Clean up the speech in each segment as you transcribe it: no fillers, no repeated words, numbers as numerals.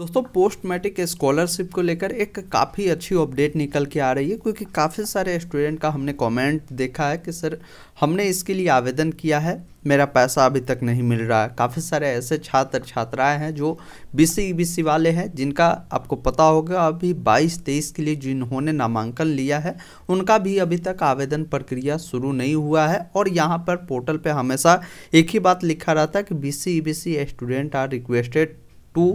दोस्तों post matric scholarship को लेकर एक काफ़ी अच्छी अपडेट निकल के आ रही है, क्योंकि काफ़ी सारे स्टूडेंट का हमने कमेंट देखा है कि सर हमने इसके लिए आवेदन किया है, मेरा पैसा अभी तक नहीं मिल रहा है। काफ़ी सारे ऐसे छात्र छात्राएं हैं जो BC वाले हैं, जिनका आपको पता होगा अभी 22-23 के लिए जिन्होंने नामांकन लिया है उनका भी अभी तक आवेदन प्रक्रिया शुरू नहीं हुआ है। और यहाँ पर पोर्टल पर हमेशा एक ही बात लिखा रहता है कि BC student are requested to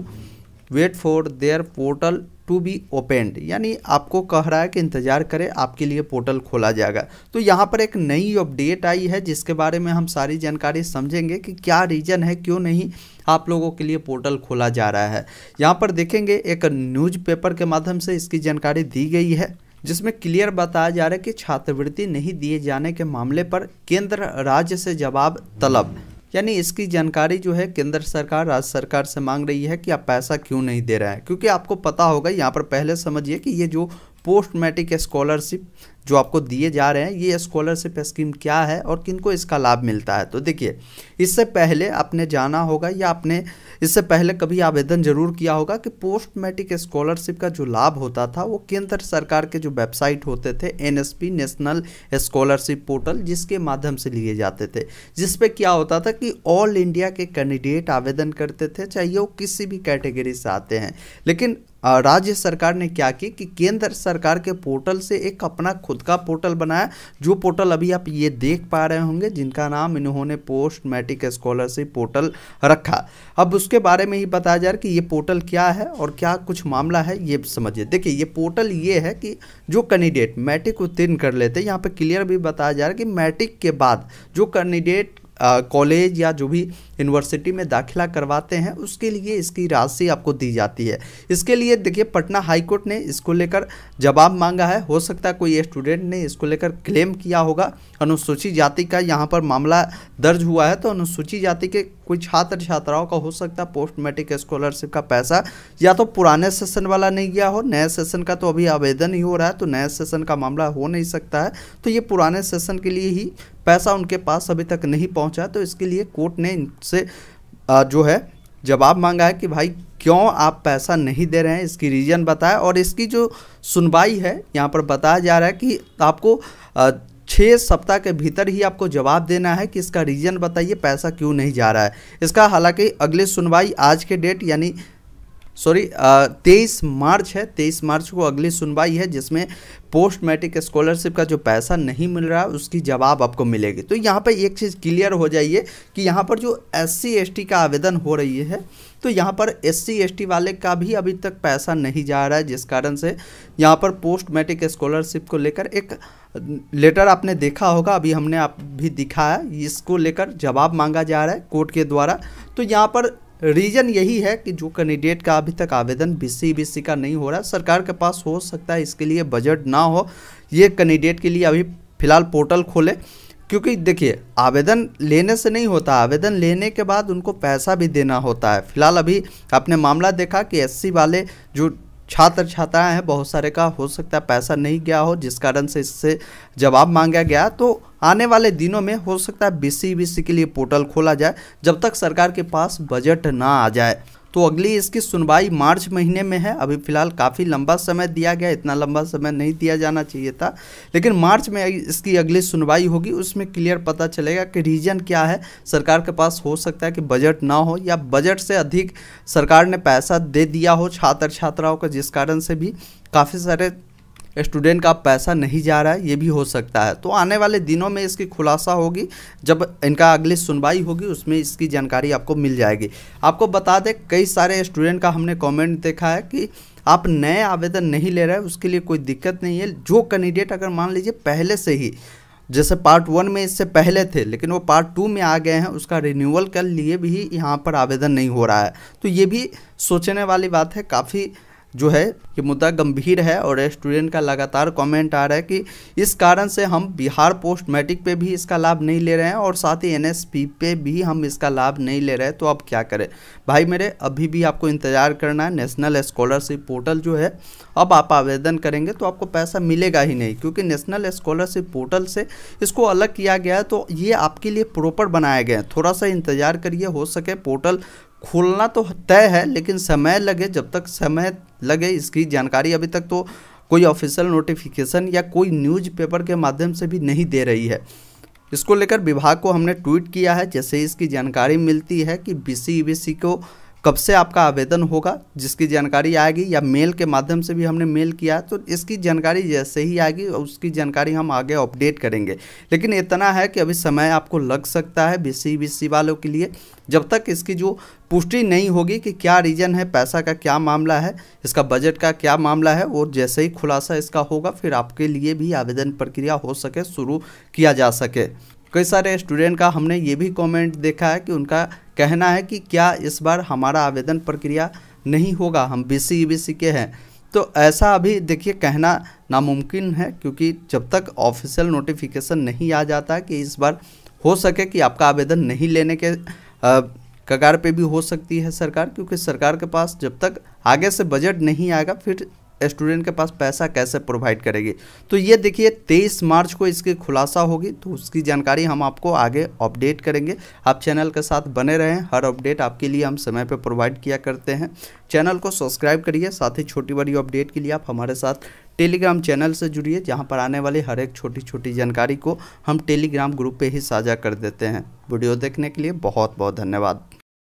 wait for their portal to be opened, यानी आपको कह रहा है कि इंतज़ार करें, आपके लिए पोर्टल खोला जाएगा। तो यहाँ पर एक नई अपडेट आई है जिसके बारे में हम सारी जानकारी समझेंगे कि क्या रीज़न है, क्यों नहीं आप लोगों के लिए पोर्टल खोला जा रहा है। यहाँ पर देखेंगे एक न्यूज़पेपर के माध्यम से इसकी जानकारी दी गई है, जिसमें क्लियर बताया जा रहा है कि छात्रवृत्ति नहीं दिए जाने के मामले पर केंद्र राज्य से जवाब तलब, यानी इसकी जानकारी जो है केंद्र सरकार राज्य सरकार से मांग रही है कि आप पैसा क्यों नहीं दे रहे हैं। क्योंकि आपको पता होगा, यहाँ पर पहले समझिए कि ये जो पोस्ट मैट्रिक स्कॉलरशिप जो आपको दिए जा रहे हैं, ये स्कॉलरशिप स्कीम क्या है और किनको इसका लाभ मिलता है। तो देखिए, इससे पहले आपने जाना होगा या आपने इससे पहले कभी आवेदन जरूर किया होगा कि पोस्ट मैट्रिक स्कॉलरशिप का जो लाभ होता था वो केंद्र सरकार के जो वेबसाइट होते थे NSP नेशनल स्कॉलरशिप पोर्टल, जिसके माध्यम से लिए जाते थे, जिस पर क्या होता था कि ऑल इंडिया के कैंडिडेट आवेदन करते थे, चाहे वो किसी भी कैटेगरी से आते हैं। लेकिन राज्य सरकार ने क्या की कि केंद्र सरकार के पोर्टल से एक अपना खुद का पोर्टल बनाया, जो पोर्टल अभी आप ये देख पा रहे होंगे, जिनका नाम इन्होंने पोस्ट मैट्रिक स्कॉलरशिप पोर्टल रखा। अब उसके बारे में ही बताया जा रहा है कि ये पोर्टल क्या है और क्या कुछ मामला है, ये समझिए। देखिए, ये पोर्टल ये है कि जो कैंडिडेट मैट्रिक उत्तीर्ण कर लेते हैं, यहाँ पर क्लियर भी बताया जा रहा है कि मैट्रिक के बाद जो कैंडिडेट कॉलेज या जो भी यूनिवर्सिटी में दाखिला करवाते हैं उसके लिए इसकी राशि आपको दी जाती है। इसके लिए देखिए, पटना हाई कोर्ट ने इसको लेकर जवाब मांगा है। हो सकता है कोई स्टूडेंट ने इसको लेकर क्लेम किया होगा। अनुसूचित जाति का यहाँ पर मामला दर्ज हुआ है, तो अनुसूचित जाति के कोई छात्र छात्राओं का हो सकता है पोस्ट मैट्रिक स्कॉलरशिप का पैसा या तो पुराने सेशन वाला नहीं गया हो, नए सेशन का तो अभी आवेदन ही हो रहा है, तो नए सेशन का मामला हो नहीं सकता है, तो ये पुराने सेशन के लिए ही पैसा उनके पास अभी तक नहीं पहुंचा। तो इसके लिए कोर्ट ने इनसे जो है जवाब मांगा है कि भाई क्यों आप पैसा नहीं दे रहे हैं, इसकी रीज़न बताएं। और इसकी जो सुनवाई है, यहाँ पर बताया जा रहा है कि आपको 6 सप्ताह के भीतर ही आपको जवाब देना है कि इसका रीज़न बताइए, पैसा क्यों नहीं जा रहा है इसका। हालांकि अगली सुनवाई आज के डेट यानी 23 मार्च है, 23 मार्च को अगली सुनवाई है, जिसमें पोस्ट मैट्रिक स्कॉलरशिप का जो पैसा नहीं मिल रहा है उसकी जवाब आपको मिलेगी। तो यहाँ पर एक चीज़ क्लियर हो जाइए कि यहाँ पर जो SC ST का आवेदन हो रही है, तो यहाँ पर SC ST वाले का भी अभी तक पैसा नहीं जा रहा है, जिस कारण से यहाँ पर पोस्ट मैट्रिक स्कॉलरशिप को लेकर एक लेटर आपने देखा होगा, अभी हमने आप भी दिखाया, इसको लेकर जवाब मांगा जा रहा है कोर्ट के द्वारा। तो यहाँ पर रीज़न यही है कि जो कैंडिडेट का अभी तक आवेदन BC का नहीं हो रहा, सरकार के पास हो सकता है इसके लिए बजट ना हो, ये कैंडिडेट के लिए अभी फ़िलहाल पोर्टल खोले। क्योंकि देखिए, आवेदन लेने से नहीं होता, आवेदन लेने के बाद उनको पैसा भी देना होता है। फिलहाल अभी आपने मामला देखा कि SC वाले जो छात्र छात्राएँ हैं, बहुत सारे का हो सकता है पैसा नहीं गया हो, जिस कारण से इससे जवाब मांगा गया। तो आने वाले दिनों में हो सकता है BC के लिए पोर्टल खोला जाए, जब तक सरकार के पास बजट ना आ जाए। तो अगली इसकी सुनवाई मार्च महीने में है। अभी फ़िलहाल काफ़ी लंबा समय दिया गया, इतना लंबा समय नहीं दिया जाना चाहिए था, लेकिन मार्च में इसकी अगली सुनवाई होगी, उसमें क्लियर पता चलेगा कि रीज़न क्या है। सरकार के पास हो सकता है कि बजट ना हो या बजट से अधिक सरकार ने पैसा दे दिया हो छात्र छात्राओं को, जिस कारण से भी काफ़ी सारे स्टूडेंट का पैसा नहीं जा रहा है, ये भी हो सकता है। तो आने वाले दिनों में इसकी खुलासा होगी, जब इनका अगली सुनवाई होगी उसमें इसकी जानकारी आपको मिल जाएगी। आपको बता दें, कई सारे स्टूडेंट का हमने कमेंट देखा है कि आप नए आवेदन नहीं ले रहे हैं, उसके लिए कोई दिक्कत नहीं है। जो कैंडिडेट अगर मान लीजिए पहले से ही, जैसे पार्ट 1 में इससे पहले थे, लेकिन वो पार्ट 2 में आ गए हैं, उसका रिन्यूअल के लिए भी यहाँ पर आवेदन नहीं हो रहा है, तो ये भी सोचने वाली बात है। काफ़ी जो है ये मुद्दा गंभीर है और स्टूडेंट का लगातार कमेंट आ रहा है कि इस कारण से हम बिहार पोस्ट मैट्रिक पे भी इसका लाभ नहीं ले रहे हैं और साथ ही NSP पे भी हम इसका लाभ नहीं ले रहे हैं, तो अब क्या करें। भाई मेरे, अभी भी आपको इंतज़ार करना है। नेशनल स्कॉलरशिप पोर्टल जो है, अब आप आवेदन करेंगे तो आपको पैसा मिलेगा ही नहीं, क्योंकि नेशनल स्कॉलरशिप पोर्टल से इसको अलग किया गया है, तो ये आपके लिए प्रॉपर बनाए गए हैं। थोड़ा सा इंतज़ार करिए, हो सके पोर्टल खुलना तो तय है, लेकिन समय लगे, जब तक समय लगे इसकी जानकारी अभी तक तो कोई ऑफिशियल नोटिफिकेशन या कोई न्यूज़पेपर के माध्यम से भी नहीं दे रही है। इसको लेकर विभाग को हमने ट्वीट किया है, जैसे इसकी जानकारी मिलती है कि BC को कब से आपका आवेदन होगा जिसकी जानकारी आएगी, या मेल के माध्यम से भी हमने मेल किया, तो इसकी जानकारी जैसे ही आएगी उसकी जानकारी हम आगे अपडेट करेंगे। लेकिन इतना है कि अभी समय आपको लग सकता है BC वालों के लिए, जब तक इसकी जो पुष्टि नहीं होगी कि क्या रीज़न है, पैसा का क्या मामला है, इसका बजट का क्या मामला है, और जैसे ही खुलासा इसका होगा फिर आपके लिए भी आवेदन प्रक्रिया हो सके, शुरू किया जा सके। कई सारे स्टूडेंट का हमने ये भी कमेंट देखा है कि उनका कहना है कि क्या इस बार हमारा आवेदन प्रक्रिया नहीं होगा, हम BC के हैं। तो ऐसा अभी देखिए कहना नामुमकिन है, क्योंकि जब तक ऑफिशियल नोटिफिकेशन नहीं आ जाता कि इस बार हो सके कि आपका आवेदन नहीं लेने के कगार पे भी हो सकती है सरकार, क्योंकि सरकार के पास जब तक आगे से बजट नहीं आएगा फिर स्टूडेंट के पास पैसा कैसे प्रोवाइड करेगी। तो ये देखिए 23 मार्च को इसकी खुलासा होगी, तो उसकी जानकारी हम आपको आगे अपडेट करेंगे। आप चैनल के साथ बने रहें, हर अपडेट आपके लिए हम समय पर प्रोवाइड किया करते हैं। चैनल को सब्सक्राइब करिए, साथ ही छोटी बड़ी अपडेट के लिए आप हमारे साथ टेलीग्राम चैनल से जुड़िए, जहां पर आने वाली हर एक छोटी छोटी जानकारी को हम टेलीग्राम ग्रुप पर ही साझा कर देते हैं। वीडियो देखने के लिए बहुत बहुत धन्यवाद।